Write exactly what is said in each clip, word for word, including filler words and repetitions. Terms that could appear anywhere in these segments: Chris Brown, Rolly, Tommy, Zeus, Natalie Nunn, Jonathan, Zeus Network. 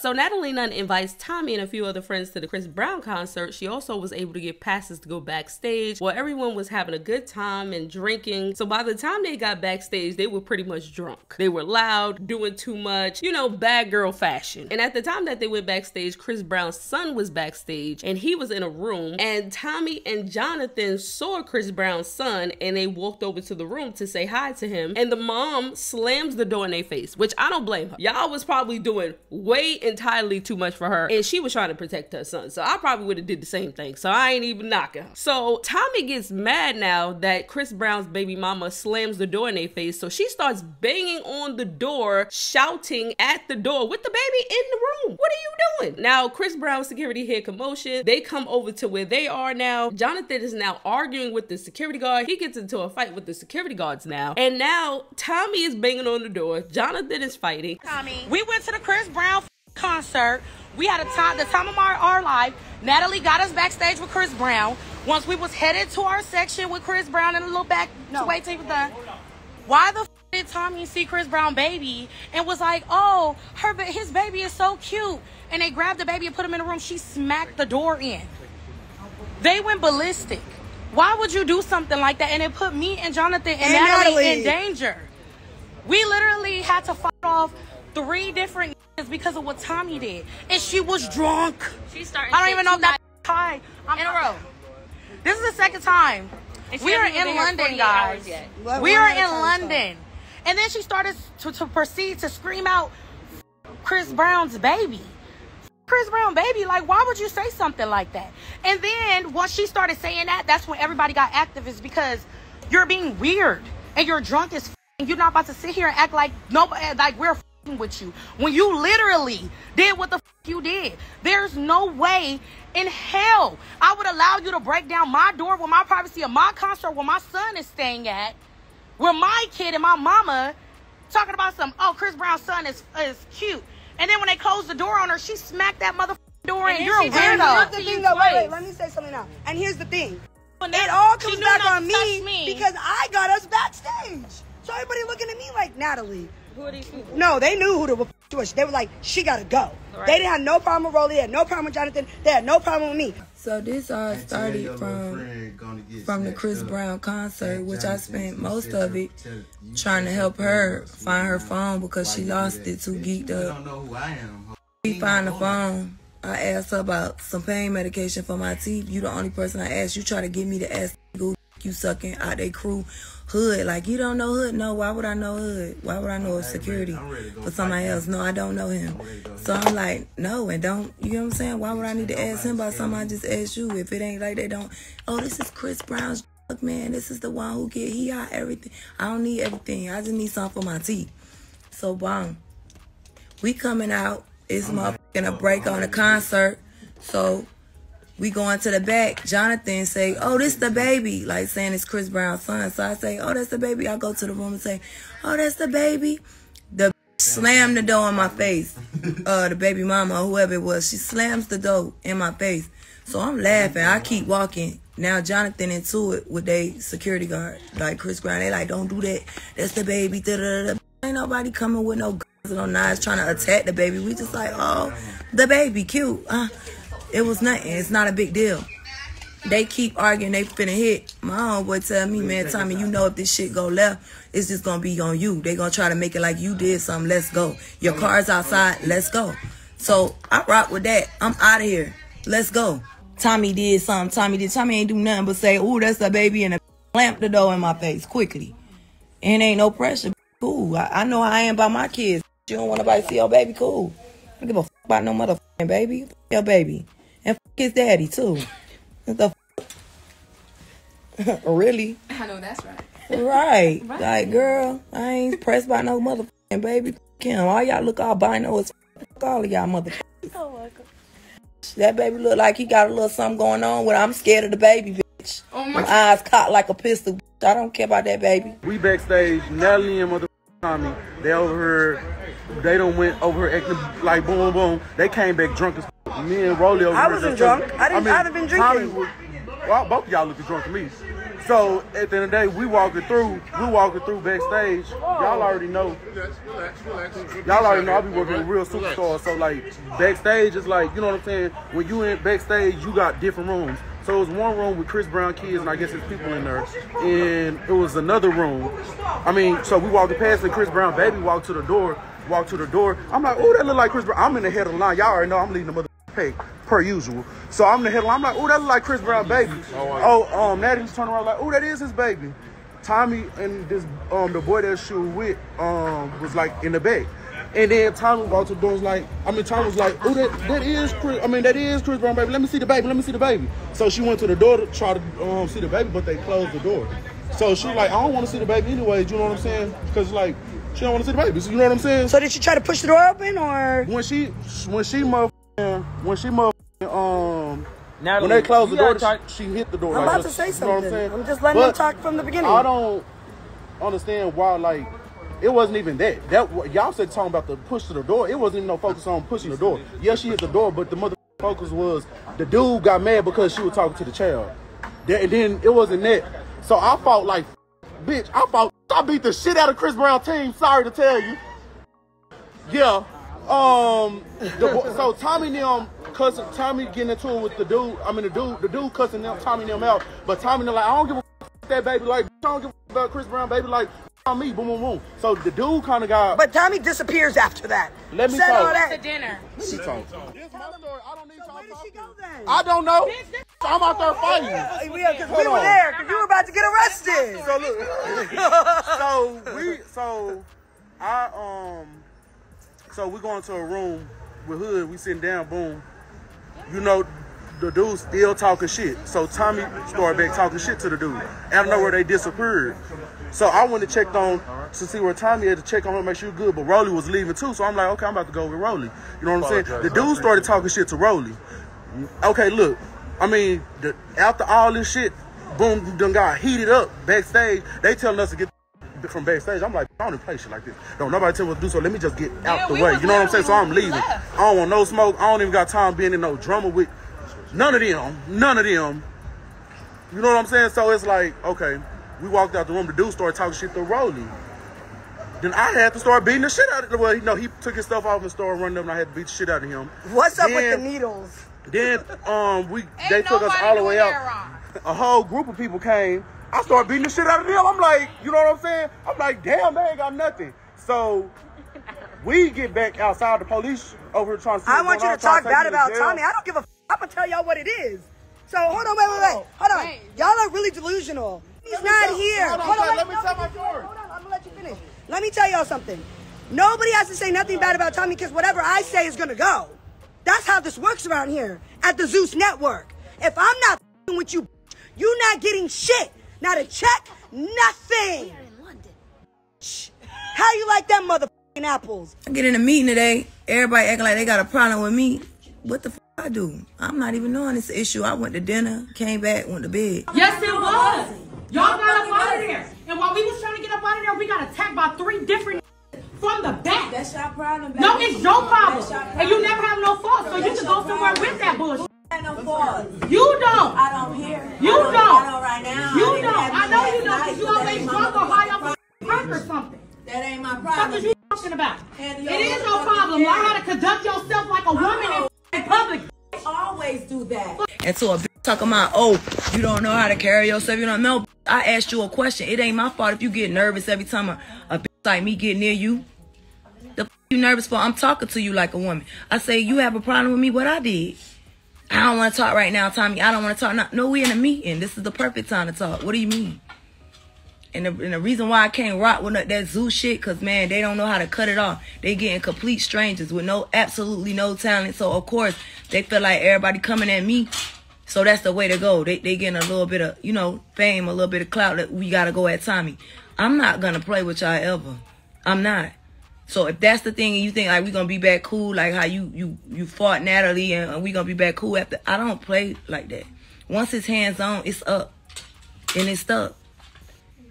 So Natalie Nunn invites Tommy and a few other friends to the Chris Brown concert. She also was able to get passes to go backstage while everyone was having a good time and drinking. So by the time they got backstage, they were pretty much drunk. They were loud, doing too much, you know, bad girl fashion. And at the time that they went backstage, Chris Brown's son was backstage and he was in a room, and Tommy and Jonathan saw Chris Brown's son and they walked over to the room to say hi to him. And the mom slams the door in their face, which I don't blame her. Y'all was probably doing way in entirely too much for her, and she was trying to protect her son, so I probably would have did the same thing, so I ain't even knocking her. So Tommy gets mad now that Chris Brown's baby mama slams the door in their face, so she starts banging on the door, shouting at the door with the baby in the room. What are you doing? Now Chris Brown's security hear commotion. They come over to where they are now. Jonathan is now arguing with the security guard. He gets into a fight with the security guards now, and now Tommy is banging on the door. Jonathan is fighting Tommy. We went to the Chris Brown concert. We had a time, the time of our, our life. Natalie got us backstage with Chris Brown. Once we was headed to our section with Chris Brown and a little back no. to wait till he was done. Why the f did Tommy see Chris Brown baby and was like, oh, her, his baby is so cute, and they grabbed the baby and put him in the room. She smacked the door in. They went ballistic. Why would you do something like that? And it put me and Jonathan and, and Natalie, Natalie in danger. We literally had to fight off three different because of what Tommy did, and she was drunk. She's starting. I don't even know if that high. I'm in a row. This is the second time. We are in London, guys. We are in London, and then she started to, to proceed to scream out, "Chris Brown's baby, Chris Brown baby!" Like, why would you say something like that? And then once she started saying that, that's when everybody got active. Is because you're being weird and you're drunk as f, and you're not about to sit here and act like nobody, like we're with you when you literally did what the f you did. There's no way in hell I would allow you to break down my door with my privacy of my concert where my son is staying at, where my kid and my mama talking about some, oh, Chris Brown's son is is cute, and then when they closed the door on her, she smacked that motherfucking door, and, and you're a weirdo. Here's the thing, though. Wait, wait, let me say something now. And here's the thing. It all comes back on me, me because I got us backstage. So everybody looking at me like, Natalie. Who are these people? No, they knew who the f was. They were like, she gotta go. Right. They didn't have no problem with Rolly. They had no problem with Jonathan. They had no problem with me. So this all started from from the Chris Brown concert, which I spent most of it trying to help her find her phone because she lost it too geeked up. We find the phone. I asked her about some pain medication for my teeth. You the only person I asked. You try to get me to ask who you sucking out they crew. Hood, like, you don't know Hood? No, why would I know Hood? Why would I know a security for somebody else? No, I don't know him. So I'm like, no, and don't, you know what I'm saying? Why would I need to ask him about something I just asked you? If it ain't like they don't, oh, this is Chris Brown's man. This is the one who get, he got everything. I don't need everything. I just need something for my teeth. So, bomb. We coming out. It's motherfucking a break on the concert. So we going to the back. Jonathan say, oh, this the baby. Like, saying it's Chris Brown's son. So I say, oh, that's the baby. I go to the room and say, oh, that's the baby. The slammed the door in my face. Uh, the baby mama or whoever it was. She slams the door in my face. So I'm laughing. I keep walking. Now Jonathan into it with they security guard. Like, Chris Brown. They like, don't do that. That's the baby. Da -da -da. Ain't nobody coming with no guns or no knives trying to attack the baby. We just like, oh, the baby. Cute. Uh, It was nothing. It's not a big deal. They keep arguing. They finna hit. My homeboy tell me, man, Tommy, you know if this shit go left, it's just gonna be on you. They gonna try to make it like you did something. Let's go. Your car's outside. Let's go. So I rock with that. I'm out of here. Let's go. Tommy did something. Tommy did. Tommy ain't do nothing but say, ooh, that's a baby, and slamp the door in my face quickly. And ain't no pressure. Cool. I, I know I am by my kids. You don't want nobody to see your baby. Cool. I don't give a f about no motherfucking baby. F your baby. And f his daddy too. What the f? Really? I know that's right. Right. Right. Like, girl, I ain't pressed by no motherfucking baby. Kim, all y'all look albino as fuck, all of y'all motherfuckers. Oh, welcome. That baby look like he got a little something going on with. I'm scared of the baby, bitch. Oh my, my eyes cocked like a pistol. Bitch. I don't care about that baby. We backstage, Natalie and motherfucking Tommy. They over here. They done went over here acting like boom, boom. They came back drunk as. Me and Rolly over I wasn't drunk. I didn't. I mean, I'd have been drinking. Tommy was, well, both of y'all looking drunk to me. So at the end of the day, we walking through, we walking through backstage. Y'all already know. Relax, relax, relax. Y'all already know I be working with real superstars. So like backstage is like, you know what I'm saying? When you in backstage, you got different rooms. So it was one room with Chris Brown kids and I guess his people in there. And it was another room. I mean, so we walked past and Chris Brown baby walked to the door, walked to the door. I'm like, oh, that look like Chris Brown. I'm in the head of the line. Y'all already know I'm leading the mother pay per usual. So I'm in the head of the line. I'm like, oh, that look like Chris Brown baby. Oh, um, Natalie turned around like, oh, that is his baby. Tommy and this um the boy that she was with um was like in the back. And then Tommy walked to the door, was like, I mean, Tommy was like, oh, that, that is Chris, I mean, that is Chris Brown, baby. Let me see the baby, let me see the baby. So she went to the door to try to um, see the baby, but they closed the door. So she was like, I don't want to see the baby anyways, you know what I'm saying? Because, like, she don't want to see the baby, you know what I'm saying? So did she try to push the door open, or? When she, when she motherfucking, when she motherfucking, um, Natalie, when they closed the door, talk, she hit the door. I'm like, about to say you something. Know what I'm saying? I'm just letting but you talk from the beginning. I don't understand why, like, it wasn't even that. That y'all said talking about the push to the door. It wasn't even no focus on pushing the door. Yeah, she hit the door, but the mother focus was the dude got mad because she was talking to the child. And then it wasn't that. So I fought like, bitch. I fought. I beat the shit out of Chris Brown team. Sorry to tell you. Yeah. Um. The, so Tommy and them cussing. Tommy getting into it with the dude. I mean the dude. The dude cussing them. Tommy and them out. But Tommy and like, I don't give a fuck that baby. Like, I don't give a fuck about Chris Brown baby. Like. On me, boom, boom, boom. So the dude kind of got. But Tommy disappears after that. Let me Said talk. All that. It's a dinner. She talk. It's my story. I don't need so where did she go then? I don't know. Bitch, I'm out there fighting. Yeah, because we were on. there. Because you were about to get arrested. So look. so we. So I um. So we go into a room with Hood. We sitting down. Boom. You know. The dude still talking shit. So Tommy started back talking shit to the dude. I don't know where they disappeared. So I went and checked on to see where Tommy had to check on her, make sure he was good. But Rolly was leaving too. So I'm like, okay, I'm about to go with Rolly. You know what I'm saying? The dude started talking shit to Rolly. Okay, look. I mean, the, after all this shit, boom, done got heated up backstage. They telling us to get from backstage. I'm like, I don't even play shit like this. Don't nobody tell me what to do, so let me just get out yeah, the way. You know what I'm saying? So I'm leaving. Left. I don't want no smoke. I don't even got time being in no drama with none of them, none of them. You know what I'm saying? So it's like, okay, we walked out the room. The dude started talking shit to Rolly. Then I had to start beating the shit out of the well, you know, he took his stuff off and started running up, and I had to beat the shit out of him. What's then, up with the needles? Then um, we they Ain't took us all the way out. A whole group of people came. I started beating the shit out of them. I'm like, you know what I'm saying? I'm like, damn, they ain't got nothing. So we get back outside. The police over here trying to see. I want you to talk bad about Tommy. I don't give a. I'm gonna tell y'all what it is. So hold on, wait, wait, wait. Hold on. Y'all are really delusional. He's not here. Hold on, let me tell my story. Hold on, I'm gonna let you finish. Let me tell y'all something. Nobody has to say nothing bad about Tommy because whatever I say is gonna go. That's how this works around here at the Zeus Network. If I'm not f***ing with you, you're not getting shit. Not a check, nothing. We're in London. How you like them motherfucking apples? I get in a meeting today. Everybody acting like they got a problem with me. What the f***? I do. I'm not even knowing this issue. I went to dinner, came back, went to bed. Yes, it was. Y'all got up out of there. And while we was trying to get up out of there, we got attacked by three different from the back. That's your problem. No, it's your problem. And you never have no fault. So you can go somewhere with that bullshit. No fault. You don't. I don't hear. You don't. I don't right now. You don't. I know you don't because you always drunk or high up on perk or something. That ain't my problem. What are you talking about? It is your problem. Learn how to conduct yourself like a woman in public. Always do that. And so a bitch talking about, oh, you don't know how to carry yourself. You don't know. I asked you a question. It ain't my fault if you get nervous every time a, a bitch like me get near you. The fuck you nervous for? I'm talking to you like a woman. I say, you have a problem with me, what I did. I don't want to talk right now, Tommy. I don't want to talk now. No, we in a meeting. This is the perfect time to talk. What do you mean? And the, and the reason why I can't rock with that zoo shit, because, man, they don't know how to cut it off. They getting complete strangers with no, absolutely no talent. So, of course, they feel like everybody coming at me. So that's the way to go. They, they getting a little bit of, you know, fame, a little bit of clout that we got to go at Tommy. I'm not going to play with y'all ever. I'm not. So if that's the thing and you think, like, we going to be back cool, like how you, you, you fought Natalie and we going to be back cool after. I don't play like that. Once it's hands on, it's up. And it's stuck.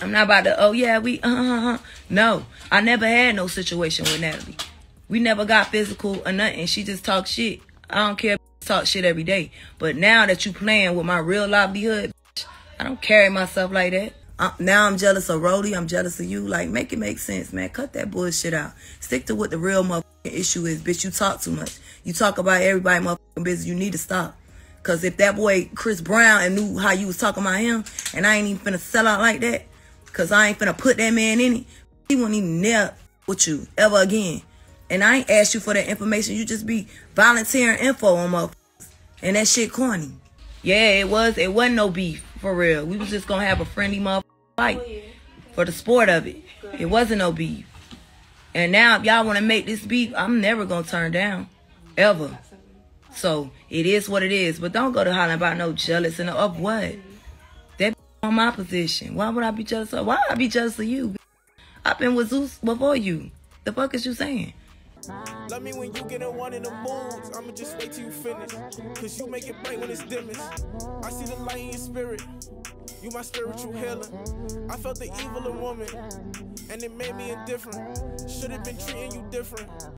I'm not about to, oh, yeah, we, uh-huh. No, I never had no situation with Natalie. We never got physical or nothing. She just talked shit. I don't care, talk shit every day. But now that you playing with my real livelihood, I don't carry myself like that. Uh, now I'm jealous of Rolly. I'm jealous of you. Like, make it make sense, man. Cut that bullshit out. Stick to what the real motherfucking issue is. Bitch, you talk too much. You talk about everybody motherfucking business. You need to stop. Because if that boy Chris Brown and knew how you was talking about him, and I ain't even finna sell out like that, because I ain't finna put that man in it, he wouldn't even nail with you ever again. And I ain't asked you for that information. You just be volunteering info on motherfuckers. And that shit corny. Yeah, it was. It wasn't no beef. For real. We was just gonna have a friendly motherfucking fight. Oh, yeah. For the sport of it. It wasn't no beef. And now if y'all wanna make this beef, I'm never gonna turn down. Ever. So it is what it is. But don't go to hollering about no jealous and of what? That on my position. Why would I be jealous of? Why would I be jealous of you? I've been with Zeus before you. The fuck is you saying? Love me when you get in one in the moods. I'ma just wait till you finish, cause you make it bright when it's dimmest. I see the light in your spirit. You my spiritual healer. I felt the evil in woman, and it made me indifferent. Should have been treating you different.